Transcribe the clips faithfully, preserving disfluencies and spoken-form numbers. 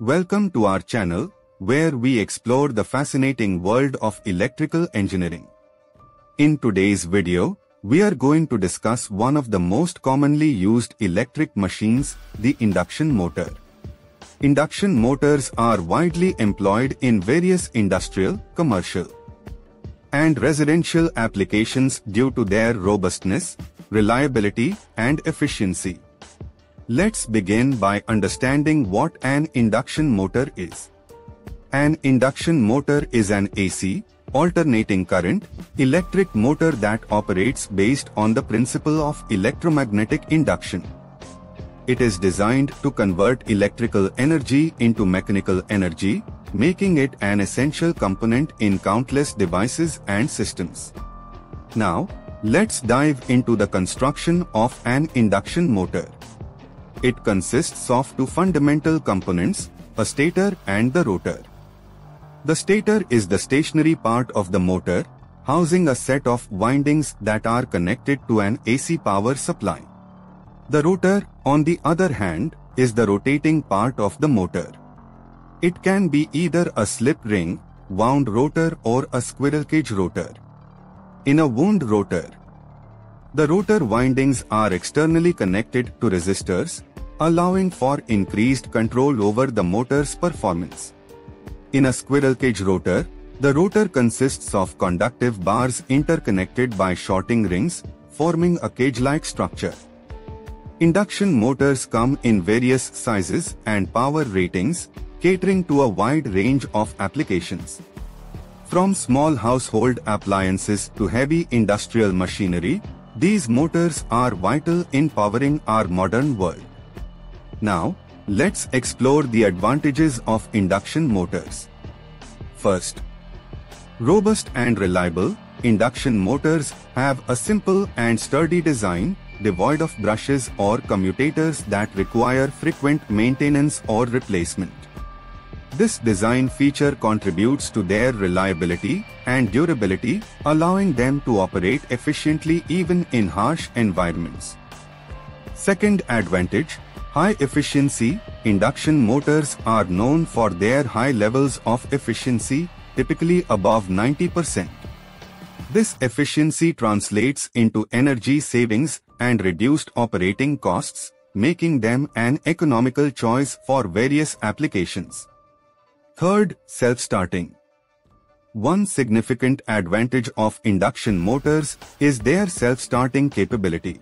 Welcome to our channel, where we explore the fascinating world of electrical engineering. In today's video, we are going to discuss one of the most commonly used electric machines, the induction motor. Induction motors are widely employed in various industrial, commercial, and residential applications due to their robustness, reliability, and efficiency. Let's begin by understanding what an induction motor is. An induction motor is an A C, alternating current, electric motor that operates based on the principle of electromagnetic induction. It is designed to convert electrical energy into mechanical energy, making it an essential component in countless devices and systems. Now, let's dive into the construction of an induction motor. It consists of two fundamental components, a stator and the rotor. The stator is the stationary part of the motor, housing a set of windings that are connected to an A C power supply. The rotor, on the other hand, is the rotating part of the motor. It can be either a slip ring, wound rotor or a squirrel cage rotor. In a wound rotor, the rotor windings are externally connected to resistors, allowing for increased control over the motor's performance. In a squirrel cage rotor, the rotor consists of conductive bars interconnected by shorting rings, forming a cage-like structure. Induction motors come in various sizes and power ratings, catering to a wide range of applications. From small household appliances to heavy industrial machinery, these motors are vital in powering our modern world. Now, let's explore the advantages of induction motors. First, robust and reliable, induction motors have a simple and sturdy design, devoid of brushes or commutators that require frequent maintenance or replacement. This design feature contributes to their reliability and durability, allowing them to operate efficiently even in harsh environments. Second advantage, high efficiency. Induction motors are known for their high levels of efficiency, typically above ninety percent. This efficiency translates into energy savings and reduced operating costs, making them an economical choice for various applications. Third, self-starting. One significant advantage of induction motors is their self-starting capability.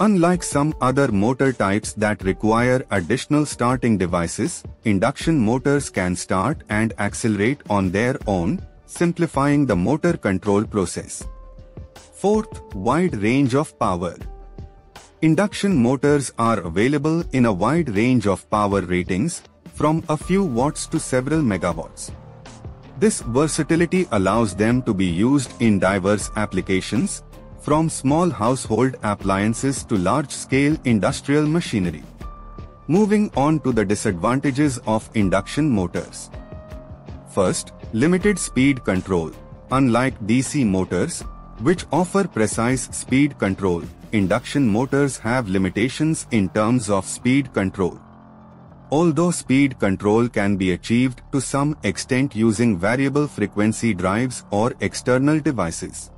Unlike some other motor types that require additional starting devices, induction motors can start and accelerate on their own, simplifying the motor control process. Fourth, wide range of power. Induction motors are available in a wide range of power ratings, from a few watts to several megawatts. This versatility allows them to be used in diverse applications, from small household appliances to large-scale industrial machinery. Moving on to the disadvantages of induction motors. First, limited speed control. Unlike D C motors, which offer precise speed control, induction motors have limitations in terms of speed control. Although speed control can be achieved to some extent using variable frequency drives or external devices,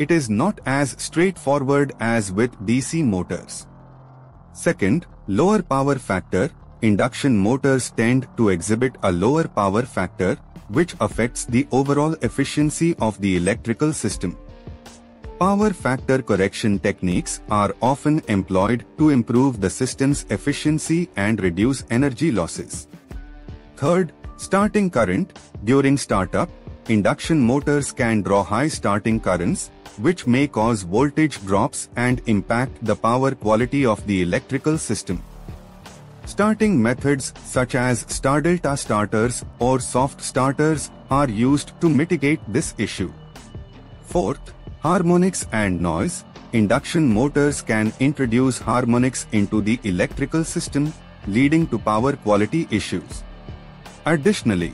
it is not as straightforward as with D C motors. Second, lower power factor. Induction motors tend to exhibit a lower power factor, which affects the overall efficiency of the electrical system. Power factor correction techniques are often employed to improve the system's efficiency and reduce energy losses. Third, starting current. During startup, induction motors can draw high starting currents, which may cause voltage drops and impact the power quality of the electrical system. Starting methods such as star-delta starters or soft starters are used to mitigate this issue. Fourth, harmonics and noise. Induction motors can introduce harmonics into the electrical system, leading to power quality issues. Additionally,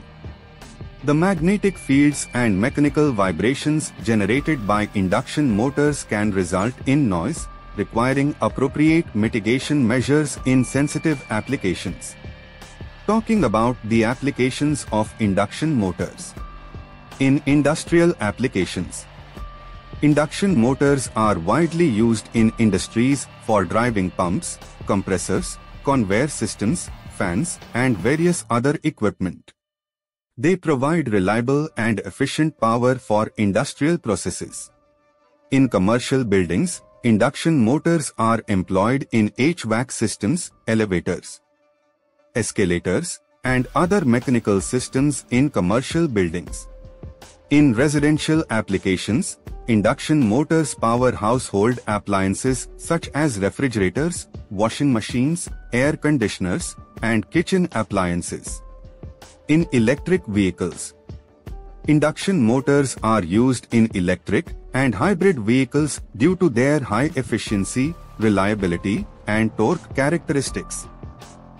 the magnetic fields and mechanical vibrations generated by induction motors can result in noise, requiring appropriate mitigation measures in sensitive applications. talking about the applications of induction motors. In industrial applications, induction motors are widely used in industries for driving pumps, compressors, conveyor systems, fans, and various other equipment. They provide reliable and efficient power for industrial processes. In commercial buildings, induction motors are employed in H V A C systems, elevators, escalators, and other mechanical systems in commercial buildings. In residential applications, induction motors power household appliances such as refrigerators, washing machines, air conditioners, and kitchen appliances. In electric vehicles, induction motors are used in electric and hybrid vehicles due to their high efficiency, reliability, and torque characteristics.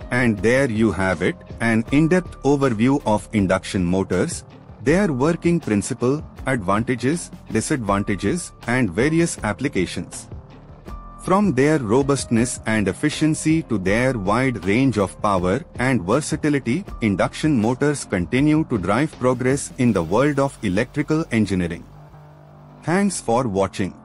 And there you have it, an in-depth overview of induction motors, their working principle, advantages, disadvantages, and various applications. From their robustness and efficiency to their wide range of power and versatility, induction motors continue to drive progress in the world of electrical engineering. Thanks for watching.